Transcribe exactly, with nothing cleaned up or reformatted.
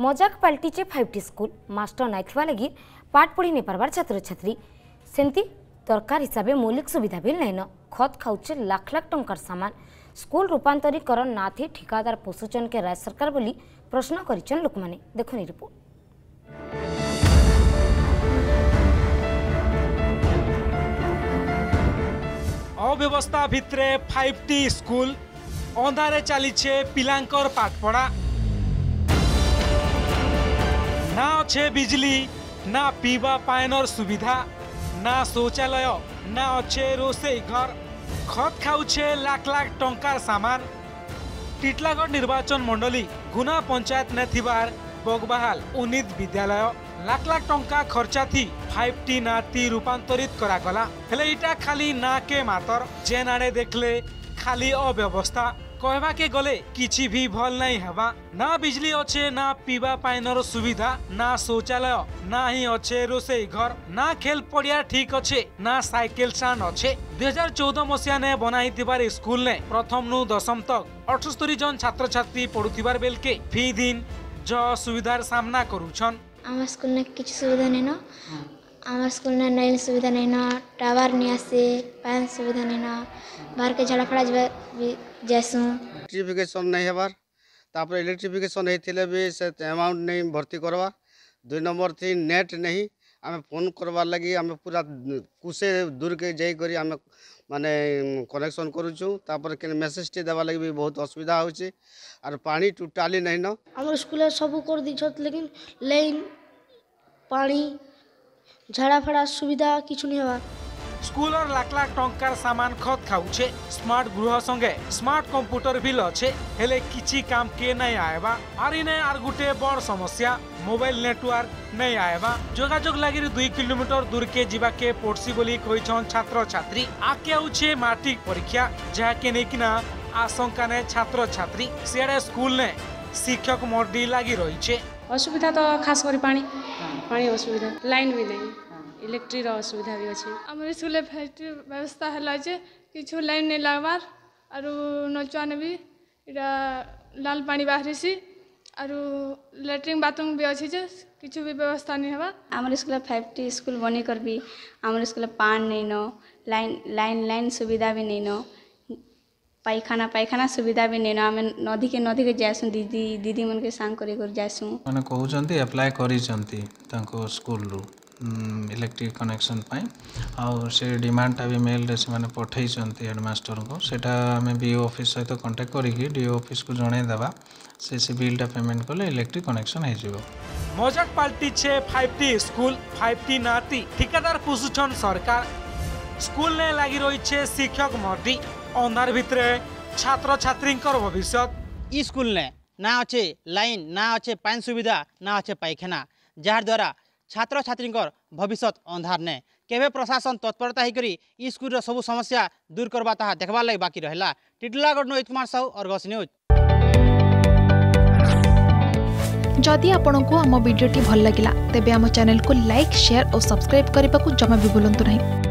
मजाक पाल्टीचे five T school master नाई थवा लगी पाठ पढ़ी नहीं पार्बार छात्र छात्री सेमती दरकार हिसाब से मौलिक सुविधा भी नाइन खत खाऊचे लाख लाख टंकार सामान स्कूल रूपांतरीकरण ना थी ठिकादार पोषुचन के राज्य सरकार बोली प्रश्न करिचन लोक माने देखनी रिपोर्ट। अव्यवस्था भितरे फाइव टी स्कूल अंधारे चलीचे पिलांकर पाठपढ़ा ना अच्छे बिजली ना पीवा पानर सुविधा ना शौचालय ना अच्छे रोसई घर खत खाऊे लाख लाख टंकार सामान टीटलागढ़ निर्वाचन मंडली गुना पंचायत ने थिबार बगबाहाल उन्नीत विद्यालय लाख लाख टंका खर्चा थी फाइव टी नाती रूपांतरित करागला हेले इटा खाली ना के मातर जेन आड़े देखले खाली अव्यवस्था कहवा के गले किछि भी भल नहीं हवा ना बिजली अच्छे ना पीवा पानर सुविधा ना शौचालय ना ही अच्छे रोसई घर ना खेल पड़िया ठीक अच्छे ना साइकिल सान अच्छे। दो हज़ार चौदह मसीहा ने बनाई थिबार स्कूल ने प्रथम नु दशम तक अठस्तरी जन छात्र छात्री पढ़ुथिबार बेल के फी दिन जो सुविधार सामना करूछन। आम स्कूल ने किछ सुविधा नै न आम स्कूल ने नल सुविधा नहीं ना टावर नहीं आसे पानी सुविधा नहीं ना बाहर के झाड़ा फड़ा जैसू इलेक्ट्रिफिकेशन नहीं है बार तापर इलेक्ट्रिफिकेशन नहीं थिले भी से अमाउंट नहीं भर्ती करवा दो नंबर थी नेट नहीं आमे फोन करवार लगी आमे पूरा कुसे दूर के जाई करी आमे माने कनेक्शन करूछु तापर के मैसेज टे देवा लगी भी बहुत असुविधा होछि आर पानी टोटली नहीं ना हमर स्कूल सब कर दिछत लेकिन लाइन पानी झाड़ा फड़ा सुविधा किछु नहीं हवा। स्कूल और लाख लाख टंकार सामान खत खाऊे स्मार्ट गृह संगे स्मार्ट कंप्यूटर बिल अच्छे हेले किछि काम के नहीं आएबा आर इने आर गुटे बड़ समस्या मोबाइल नेटवर्क नहीं आएबा जोगाजोग लगी दुई किलोमीटर दूर के जीवा के पड़सी बोली कहिछन छात्र छात्री आके आउछे मैट्रिक परीक्षा जहा के नेकिना आशंका ने छात्र छात्री सियाड़े स्कूल ने शिक्षक मर्डी लगी रही असुविधा तो खास कर पानी पानी असुविधा लाइन भी नहीं इलेक्ट्रिक असुविधा भी अच्छे आम स्कूल फैक्ट्री व्यवस्था है जे किछु लाइन नहीं लगवार आरो नलचुआ ने भी इटा लाल पानी बाहरी सी आरो लैट्रिन बाथरूम भी अच्छे जे किछु भी व्यवस्था नहीं हवा। आम स्कूल फैक्ट्री स्कूल बनी कर भी आम स्कूल पान नहीं न लाइन लाइन लाइन सुविधा भी नहीं न पायखाना पायखाना सुविधा भी नहीं ना आम नदी के नदी के जासूँ दीदी दीदी मन के सांग करी कर जासूँ मैंने कहते एप्लाय करी स्कूल रु इलेक्ट्रिक कनेक्शन पाई आउ से डिमांड भी मेल रे से पठई हेडमास्टर को सेटा आम बीओ ऑफिस सहित कांटेक्ट करी डीओ ऑफिस को जनईदेवा से से बिलटा पेमेंट कले इलेक्ट्रिक कनेक्शन हो मजाक पाल्टी छे five T school five T नाती ठिकादार पुसुछन सरकार स्कूल ने लगी रही है शिक्षक मर्दी अंधार भितर छात्र छात्री भविष्य स्कूल ने ना अच्छे लाइन ना अच्छे पानी सुविधा ना अच्छे पायखाना जार द्वारा छात्र छात्री भविष्य अंधार ने केवे प्रशासन तत्परता होकर स्कूल सब समस्या दूर करवा ताहा देखबार लगे बाकी रहा। टीटलागढ़ नोज कुमार साहू आर्गस न्यूज। जदि आपंक आम भिडी भल लगा तेब चैनल को लाइक शेयर और सब्सक्राइब करने को जमा भी भूलु नहीं।